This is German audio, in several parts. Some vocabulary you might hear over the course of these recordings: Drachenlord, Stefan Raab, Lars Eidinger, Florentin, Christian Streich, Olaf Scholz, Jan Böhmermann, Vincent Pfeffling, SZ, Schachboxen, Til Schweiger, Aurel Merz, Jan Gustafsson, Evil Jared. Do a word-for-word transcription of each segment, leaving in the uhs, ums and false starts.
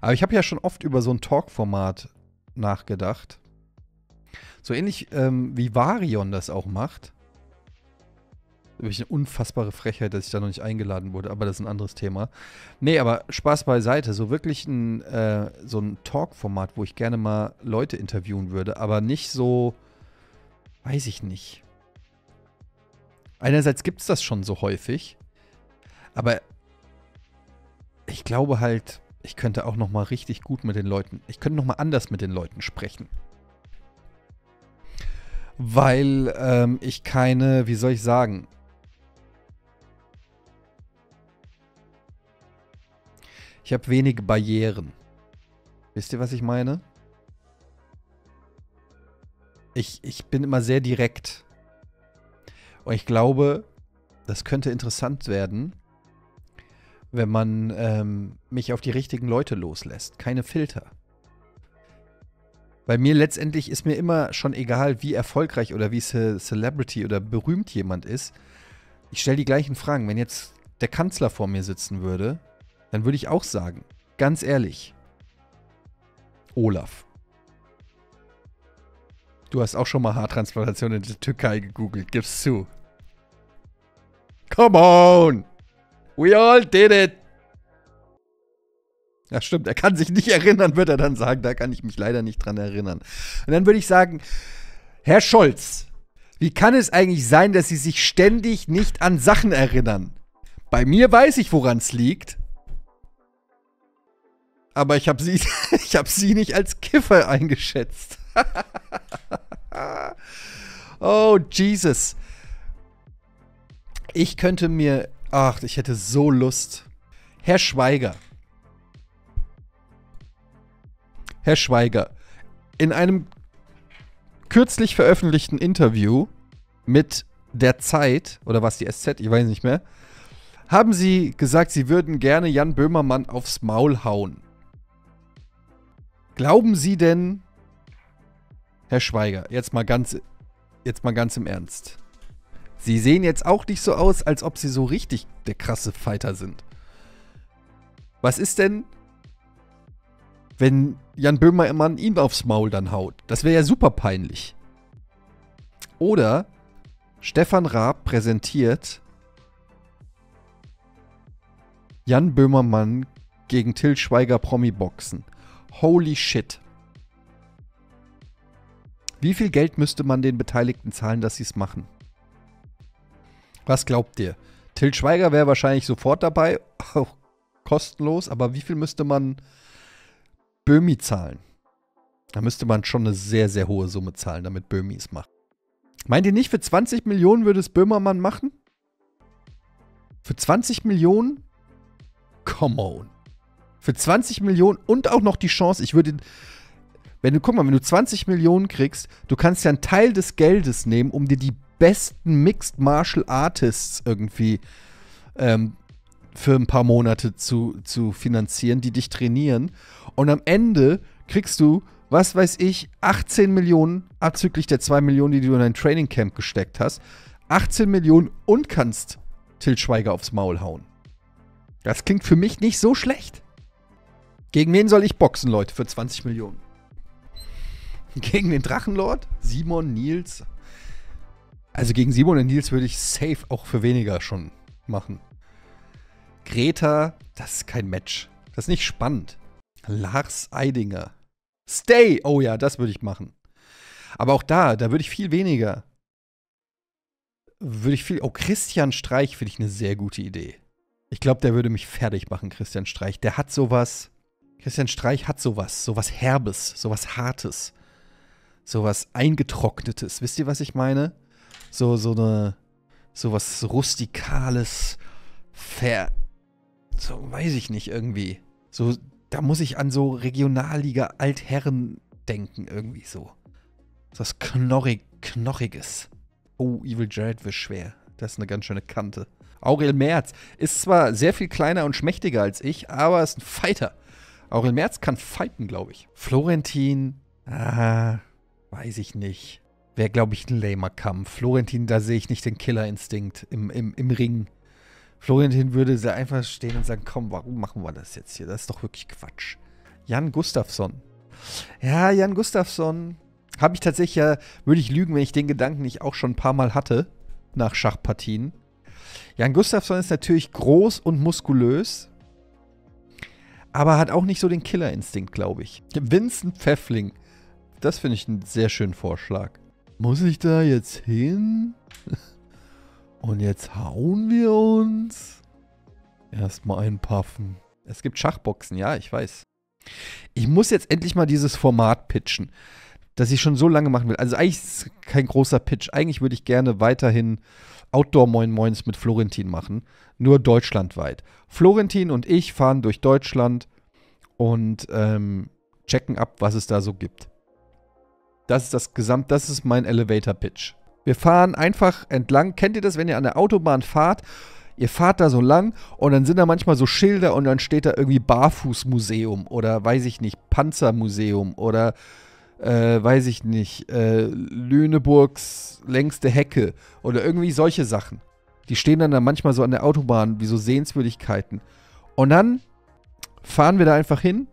Aber ich habe ja schon oft über so ein Talk-Format nachgedacht. So ähnlich ähm, wie Varion das auch macht. Wirklich eine unfassbare Frechheit, dass ich da noch nicht eingeladen wurde, aber das ist ein anderes Thema. Nee, aber Spaß beiseite. So wirklich ein, äh, so ein Talk-Format, wo ich gerne mal Leute interviewen würde, aber nicht so, weiß ich nicht. Einerseits gibt es das schon so häufig, aber ich glaube halt, ich könnte auch noch mal richtig gut mit den Leuten, ich könnte noch mal anders mit den Leuten sprechen. Weil ähm, ich keine, wie soll ich sagen, ich habe wenige Barrieren. Wisst ihr, was ich meine? Ich, ich bin immer sehr direkt. Und ich glaube, das könnte interessant werden, wenn man ähm, mich auf die richtigen Leute loslässt. Keine Filter. Bei mir letztendlich ist mir immer schon egal, wie erfolgreich oder wie Ce- Celebrity oder berühmt jemand ist. Ich stelle die gleichen Fragen. Wenn jetzt der Kanzler vor mir sitzen würde, dann würde ich auch sagen, ganz ehrlich, Olaf, du hast auch schon mal Haartransplantation in der Türkei gegoogelt, gib's zu. Come on! We all did it! Ja, stimmt, er kann sich nicht erinnern, wird er dann sagen. Da kann ich mich leider nicht dran erinnern. Und dann würde ich sagen, Herr Scholz, wie kann es eigentlich sein, dass Sie sich ständig nicht an Sachen erinnern? Bei mir weiß ich, woran es liegt. Aber ich habe sie, ich hab sie nicht als Kiffer eingeschätzt. Oh, Jesus. Ich könnte mir... Ach, ich hätte so Lust. Herr Schweiger. Herr Schweiger, in einem kürzlich veröffentlichten Interview mit der Zeit, oder was die S Z, ich weiß nicht mehr, haben Sie gesagt, Sie würden gerne Jan Böhmermann aufs Maul hauen. Glauben Sie denn, Herr Schweiger, jetzt mal ganz, jetzt mal ganz im Ernst, Sie sehen jetzt auch nicht so aus, als ob Sie so richtig der krasse Fighter sind. Was ist denn, wenn Jan Böhmermann ihn aufs Maul dann haut? Das wäre ja super peinlich. Oder Stefan Raab präsentiert Jan Böhmermann gegen Til Schweiger Promi-Boxen. Holy shit. Wie viel Geld müsste man den Beteiligten zahlen, dass sie es machen? Was glaubt ihr? Til Schweiger wäre wahrscheinlich sofort dabei, auch kostenlos, aber wie viel müsste man Böhmi zahlen? Da müsste man schon eine sehr, sehr hohe Summe zahlen, damit Böhmi es macht. Meint ihr nicht, für zwanzig Millionen würde es Böhmermann machen? Für zwanzig Millionen? Come on. Für zwanzig Millionen und auch noch die Chance, ich würde... Wenn du, guck mal, wenn du zwanzig Millionen kriegst, du kannst ja einen Teil des Geldes nehmen, um dir die besten Mixed Martial Artists irgendwie ähm, für ein paar Monate zu, zu finanzieren, die dich trainieren. Und am Ende kriegst du, was weiß ich, achtzehn Millionen, abzüglich der zwei Millionen, die du in dein Training Camp gesteckt hast, achtzehn Millionen und kannst Til Schweiger aufs Maul hauen. Das klingt für mich nicht so schlecht. Gegen wen soll ich boxen, Leute, für zwanzig Millionen? Gegen den Drachenlord? Simon, Nils? Also gegen Simon und Nils würde ich safe auch für weniger schon machen. Greta, das ist kein Match. Das ist nicht spannend. Lars Eidinger. Stay! Oh ja, das würde ich machen. Aber auch da, da würde ich viel weniger. Würde ich viel. Oh, Christian Streich finde ich eine sehr gute Idee. Ich glaube, der würde mich fertig machen, Christian Streich. Der hat sowas. Christian Streich hat sowas. Sowas Herbes, sowas Hartes. Sowas Eingetrocknetes. Wisst ihr, was ich meine? So, so eine, so was Rustikales, fair, so weiß ich nicht irgendwie. So, da muss ich an so Regionalliga-Altherren denken irgendwie so. So was Knorrig, Knochiges. Oh, Evil Jared wird schwer. Das ist eine ganz schöne Kante. Aurel Merz ist zwar sehr viel kleiner und schmächtiger als ich, aber ist ein Fighter. Aurel Merz kann fighten, glaube ich. Florentin, ah, weiß ich nicht. Wäre, glaube ich, ein lamer Kampf. Florentin, da sehe ich nicht den Killerinstinkt im, im, im Ring. Florentin würde sehr einfach stehen und sagen, komm, warum machen wir das jetzt hier? Das ist doch wirklich Quatsch. Jan Gustafsson. Ja, Jan Gustafsson. Habe ich tatsächlich, ja, würde ich lügen, wenn ich den Gedanken nicht auch schon ein paar Mal hatte, nach Schachpartien. Jan Gustafsson ist natürlich groß und muskulös, aber hat auch nicht so den Killerinstinkt, glaube ich. Vincent Pfeffling, das finde ich einen sehr schönen Vorschlag. Muss ich da jetzt hin? Und jetzt hauen wir uns? Erstmal einpaffen. Es gibt Schachboxen, ja, ich weiß. Ich muss jetzt endlich mal dieses Format pitchen, das ich schon so lange machen will. Also eigentlich ist es kein großer Pitch. Eigentlich würde ich gerne weiterhin Outdoor-Moin-Moins mit Florentin machen. Nur deutschlandweit. Florentin und ich fahren durch Deutschland und ähm, checken ab, was es da so gibt. Das ist das Gesamt, das ist mein Elevator-Pitch. Wir fahren einfach entlang. Kennt ihr das, wenn ihr an der Autobahn fahrt? Ihr fahrt da so lang und dann sind da manchmal so Schilder und dann steht da irgendwie Barfußmuseum oder weiß ich nicht, Panzermuseum oder Äh, weiß ich nicht, äh, Lüneburgs längste Hecke oder irgendwie solche Sachen. Die stehen dann da manchmal so an der Autobahn wie so Sehenswürdigkeiten. Und dann fahren wir da einfach hin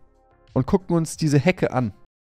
und gucken uns diese Hecke an.